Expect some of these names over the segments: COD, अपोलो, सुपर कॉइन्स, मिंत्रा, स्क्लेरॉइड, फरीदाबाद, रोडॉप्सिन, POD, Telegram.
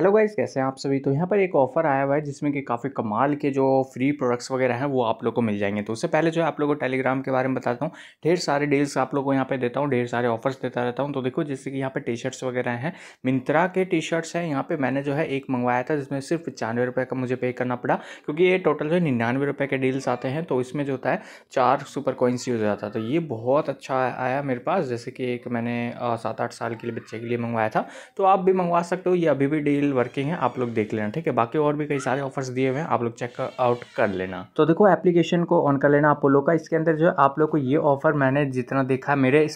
Hello guys, कैसे हैं आप सभी। तो यहाँ पर एक ऑफ़र आया हुआ है जिसमें कि काफ़ी कमाल के जो फ्री प्रोडक्ट्स वगैरह हैं वो आप लोगों को मिल जाएंगे। तो उससे पहले जो है आप लोगों को टेलीग्राम के बारे में बताता हूँ। ढेर सारे डील्स आप लोगों को यहाँ पे देता हूँ, ढेर सारे ऑफर्स देता रहता हूँ। तो देखो, जैसे कि यहाँ पर टी शर्ट्स वगैरह हैं, मिंत्रा के टी शर्ट्स हैं। यहाँ पर मैंने जो है एक मंगवाया था जिसमें सिर्फ 95 रुपये का मुझे पे करना पड़ा, क्योंकि ये टोटल जो है 99 रुपये के डील्स आते हैं। तो इसमें जो होता है 4 सुपर कॉइन्स यूज आता है। तो ये बहुत अच्छा आया मेरे पास। जैसे कि एक मैंने 7-8 साल के लिए बच्चे के लिए मंगवाया था, तो आप भी मंगवा सकते हो। ये अभी भी डील वर्किंग है, आप लोग देख लेना, ठीक है। बाकी और भी कई सारे ऑफर्स दिए हुए हैं, आप लोग चेक आउट कर लेना। तो देखो, एप्लीकेशन को ऑन कर लेना अपोलो का। इसके अंदर जो है आप लोग को ये ऑफर मैंने जितना देखा मेरे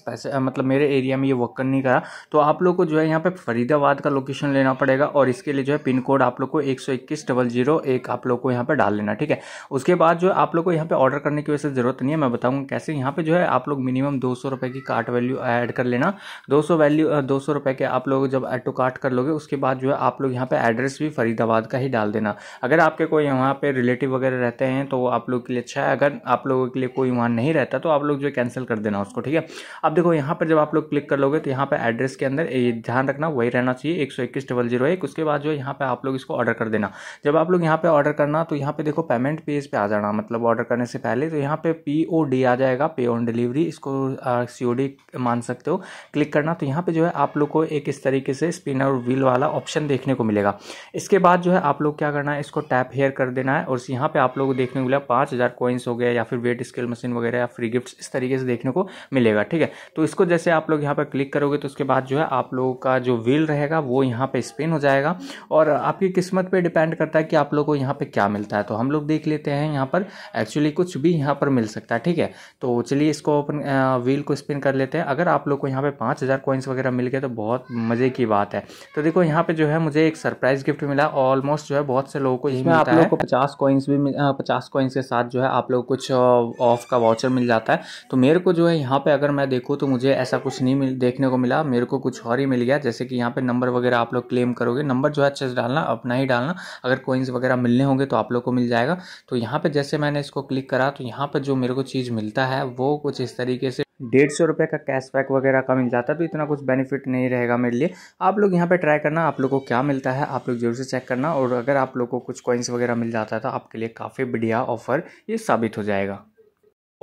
मेरे एरिया में ये वर्क नहीं करा। तो आप लोग को जो है यहाँ पे फरीदाबाद का लोकेशन लेना पड़ेगा और इसके लिए जो है पिन कोड आप लोग को 121-001 आप लोग को यहाँ पे डाल लेना, ठीक है। उसके बाद जो है आप लोग को यहाँ पे ऑर्डर करने की वैसे जरूरत नहीं है, मैं बताऊंगा कैसे। यहाँ पे जो है आप लोग मिनिमम 200 रुपये की कार्ट वैल्यू ऐड कर लेना। 200 रुपये के आप लोग जब ऐड टू कार्ट कर लोगे, उसके बाद जो है आप लोग यहाँ पे एड्रेस भी फरीदाबाद का ही डाल देना। अगर आपके कोई वहाँ पे रिलेटिव वगैरह रहते हैं तो आप लोग के लिए अच्छा है, अगर आप लोगों के लिए कोई वहाँ नहीं रहता तो आप लोग जो कैंसिल कर देना उसको, ठीक है। अब देखो, यहाँ पर जब आप लोग क्लिक कर लोगे तो यहाँ पे एड्रेस के अंदर ये ध्यान रखना वही रहना चाहिए, 121-001। उसके बाद जो है यहाँ पर आप लोग इसको ऑर्डर कर देना। जब आप लोग यहाँ पर ऑर्डर करना तो यहाँ पर देखो पेमेंट पेज पे आ जाना, मतलब ऑर्डर करने से पहले। तो यहाँ पर POD आ जाएगा, पे ऑन डिलीवरी, इसको COD मान सकते हो, क्लिक करना। तो यहाँ पर जो है आप लोग को एक इस तरीके से स्पिनर व्हील वाला ऑप्शन देखने को मिलेगा। इसके बाद जो है आप लोग क्या करना है, इसको टैप हेयर कर देना है और यहाँ पे आप लोग देखने को मिला 5000 कॉइन्स हो गया, या फिर वेट स्केल मशीन वगैरह, या फ्री गिफ्ट्स, इस तरीके से देखने को मिलेगा, ठीक है। तो इसको जैसे आप लोग यहाँ पे क्लिक करोगे तो उसके बाद जो है आप लोगों का जो व्हील रहेगा वो यहाँ पे स्पिन हो जाएगा और आपकी किस्मत पर डिपेंड करता है कि आप लोग को यहाँ पे क्या मिलता है। तो हम लोग देख लेते हैं, यहाँ पर एक्चुअली कुछ भी यहाँ पर मिल सकता है, ठीक है। तो चलिए इसको अपन व्हील को स्पिन कर लेते हैं। अगर आप लोग को यहाँ पे 5000 कॉइन्स वगैरह मिल गए तो बहुत मजे की बात है। तो देखो, यहाँ पे जो है मुझे एक सरप्राइज गिफ्ट मिला। ऑलमोस्ट जो है बहुत से लोगों को यही मिलता है। आप लोगों को 50 कॉइन्स भी 50 कॉइन्स के साथ जो है आप लोग कुछ ऑफ का वाउचर मिल जाता है। तो मेरे को जो है यहाँ पे अगर मैं देखूँ तो मुझे ऐसा कुछ नहीं देखने को मिला, मेरे को कुछ और ही मिल गया। जैसे कि यहाँ पे नंबर वगैरह आप लोग क्लेम करोगे, नंबर जो है अच्छे से डालना, अपना ही डालना। अगर कॉइन्स वगैरह मिलने होंगे तो आप लोग को मिल जाएगा। तो यहाँ पर जैसे मैंने इसको क्लिक करा तो यहाँ पर जो मेरे को चीज़ मिलता है वो कुछ इस तरीके से 150 रुपये का कैशबैक वगैरह का मिल जाता है। तो इतना कुछ बेनिफिट नहीं रहेगा मेरे लिए। आप लोग यहाँ पे ट्राई करना, आप लोगों को क्या मिलता है आप लोग जरूर से चेक करना। और अगर आप लोगों को कुछ कॉइन्स वगैरह मिल जाता है तो आपके लिए काफ़ी बढ़िया ऑफर ये साबित हो जाएगा।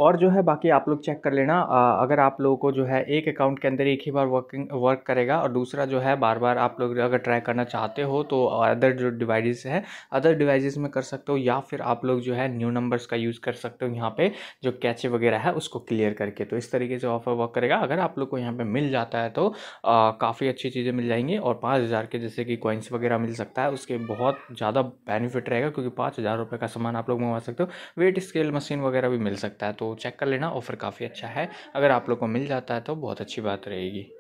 और जो है बाकी आप लोग चेक कर लेना। अगर आप लोगों को जो है एक अकाउंट के अंदर एक ही बार वर्क करेगा और दूसरा जो है बार बार आप लोग अगर ट्राई करना चाहते हो तो अदर जो डिवाइसेस है अदर डिवाइसेस में कर सकते हो, या फिर आप लोग जो है न्यू नंबर्स का यूज़ कर सकते हो यहाँ पे जो कैचे वगैरह है उसको क्लियर करके। तो इस तरीके से ऑफर वर्क करेगा। अगर आप लोग को यहाँ पर मिल जाता है तो काफ़ी अच्छी चीज़ें मिल जाएंगी और 5000 के जैसे कि कॉइन्स वगैरह मिल सकता है, उसके बहुत ज़्यादा बेनिफिट रहेगा, क्योंकि 5000 रुपये का सामान आप लोग मंगवा सकते हो। वेट स्केल मशीन वगैरह भी मिल सकता है। तो चेक कर लेना, ऑफर काफ़ी अच्छा है। अगर आप लोग को मिल जाता है तो बहुत अच्छी बात रहेगी।